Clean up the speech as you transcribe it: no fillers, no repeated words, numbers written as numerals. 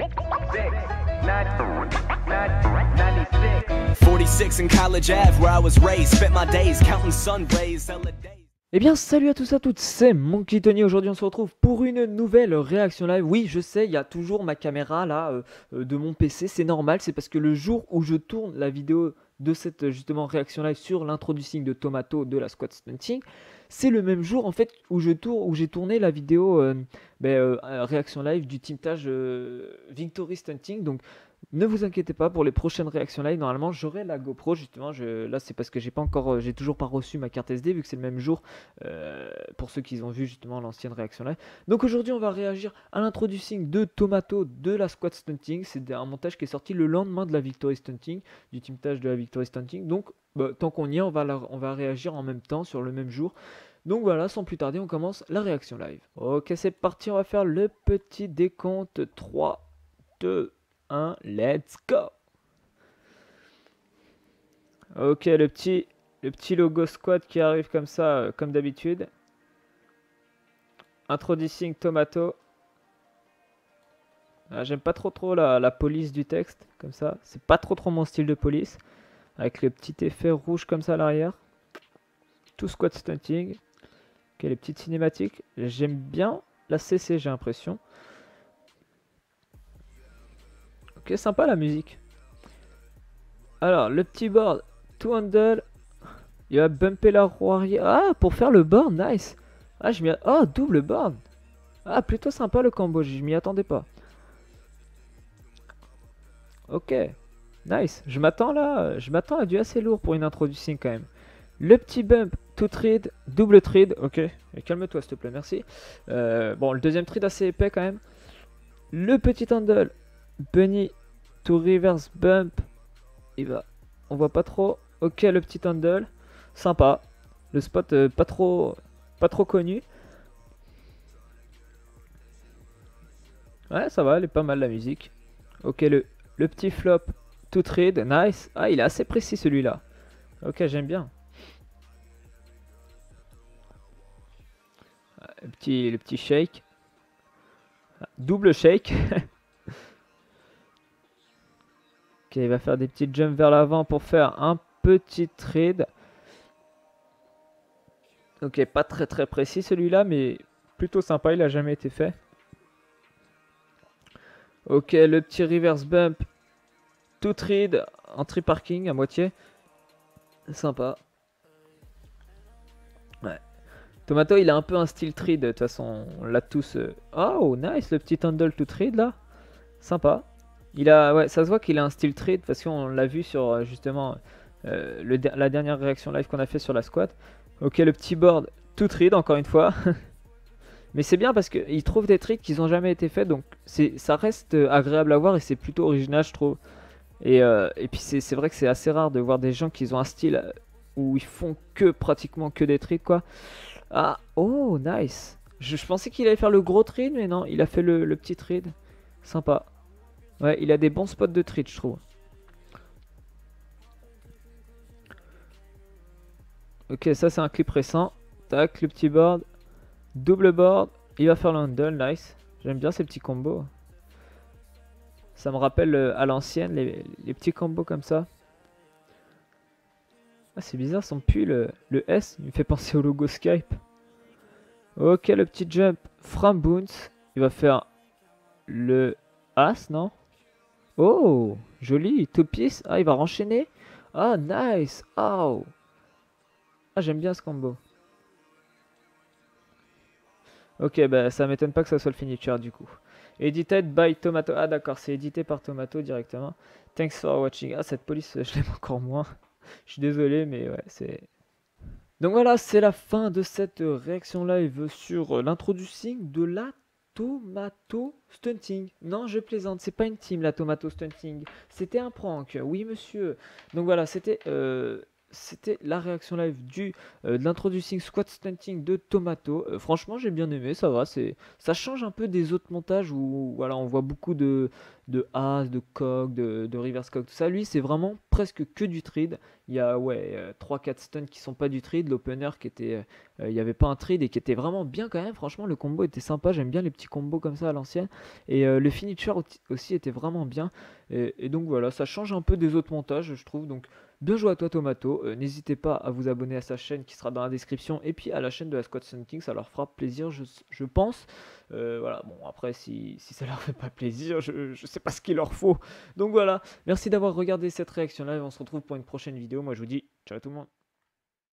Eh bien salut à tous et à toutes, c'est Monkey Tony. Aujourd'hui on se retrouve pour une nouvelle réaction live. Oui je sais, il y a toujours ma caméra là de mon PC, c'est normal, c'est parce que le jour où je tourne la vidéo de cette justement réaction live sur l'intro du signe de Tomato de la SquadStunting, c'est le même jour en fait où j'ai tourné la vidéo réaction live du tintage Victory Stunting. Donc ne vous inquiétez pas, pour les prochaines réactions live normalement j'aurai la GoPro justement. Là c'est parce que j'ai toujours pas reçu ma carte SD vu que c'est le même jour pour ceux qui ont vu justement l'ancienne réaction live. Donc aujourd'hui on va réagir à l'intro du signe de Tomato de la SquadStunting. C'est un montage qui est sorti le lendemain de la Victory Stunting, du tintage de la Victory Stunting. Donc tant qu'on y est, on va réagir en même temps sur le même jour. Donc voilà, sans plus tarder on commence la réaction live. Ok c'est parti, on va faire le petit décompte 3, 2, 1, let's go. Ok, le petit logo squad qui arrive comme ça, comme d'habitude. Introducing Tomato. Ah, j'aime pas trop la police du texte, comme ça. C'est pas trop mon style de police. Avec le petit effet rouge comme ça à l'arrière. Tout squad stunting. Ok, les petites cinématiques. J'aime bien la CC, j'ai l'impression. Ok, sympa la musique. Alors, le petit board, to handle. Il va bumper la roue arrière. Ah, pour faire le board, nice. Ah, oh, double board. Ah, plutôt sympa le Cambodge, je m'y attendais pas. Ok, nice. Je m'attends à du assez lourd pour une introduction quand même. Le petit bump, tout thread, double thread. Ok, calme-toi s'il te plaît, merci. Bon, le deuxième thread assez épais quand même. Le petit handle. Bunny to reverse bump. Il va, on voit pas trop. Ok, le petit handle, sympa. Le spot pas trop connu. Ouais, ça va, elle est pas mal la musique. Ok, le petit flop to thread, nice. Ah, il est assez précis celui-là. Ok, j'aime bien. Le petit shake, double shake. Ok, il va faire des petits jumps vers l'avant pour faire un petit thread. Ok, pas très précis celui-là, mais plutôt sympa, il a jamais été fait. Ok, le petit reverse bump, tout thread, entrée parking à moitié. Sympa. Ouais. Tomato, il a un peu un style thread, de toute façon, on l'a tous... Oh, nice, le petit handle tout thread là. Sympa. Il a, ouais, ça se voit qu'il a un style trade parce qu'on l'a vu sur justement la dernière réaction live qu'on a fait sur la squat. Ok, le petit board tout trade encore une fois. Mais c'est bien parce qu'ils trouvent des trades qui n'ont jamais été faits, donc ça reste agréable à voir et c'est plutôt original je trouve. Et puis c'est vrai que c'est assez rare de voir des gens qui ont un style où ils font pratiquement que des trades quoi. Ah, oh nice. Je pensais qu'il allait faire le gros trade mais non, il a fait le petit trade. Sympa. Ouais, il a des bons spots de trick, je trouve. Ok, ça c'est un clip récent. Tac, le petit board. Double board. Il va faire le handle, nice. J'aime bien ces petits combos. Ça me rappelle à l'ancienne, les petits combos comme ça. Ah, c'est bizarre, son pull, le S, il me fait penser au logo Skype. Ok, le petit jump. From bounce. Il va faire le As, non ? Oh, joli, two piece. Ah, il va renchaîner. Ah, nice. Oh. Ah, j'aime bien ce combo. Ok, bah ça m'étonne pas que ça soit le finisher du coup. Edited by Tomato. Ah, d'accord, c'est édité par Tomato directement. Thanks for watching. Ah, cette police, je l'aime encore moins. Je suis désolé, mais ouais, c'est... Donc voilà, c'est la fin de cette réaction live sur l'introduction de la Tomato Stunting. Non, je plaisante, c'est pas une team la Tomato Stunting. C'était un prank, oui monsieur. Donc voilà, c'était la réaction live de l'introducing Squad Stunting de Tomato. Franchement, j'ai bien aimé, ça va. Ça change un peu des autres montages où voilà, on voit beaucoup de as, de coq, de reverse coq, tout ça. Lui, c'est vraiment presque que du trade. Il y a 3-4 stuns qui sont pas du trade, l'opener qui était, il n'y avait pas un trade et qui était vraiment bien quand même. Franchement le combo était sympa, j'aime bien les petits combos comme ça à l'ancienne. Et le finisher aussi était vraiment bien. Et donc voilà, ça change un peu des autres montages je trouve. Donc bien joué à toi Tomato, n'hésitez pas à vous abonner à sa chaîne qui sera dans la description et puis à la chaîne de la SquadStunting, ça leur fera plaisir je pense. Voilà, bon après si ça leur fait pas plaisir, je sais pas ce qu'il leur faut. Donc voilà, merci d'avoir regardé cette réaction là et on se retrouve pour une prochaine vidéo. Moi je vous dis ciao tout le monde.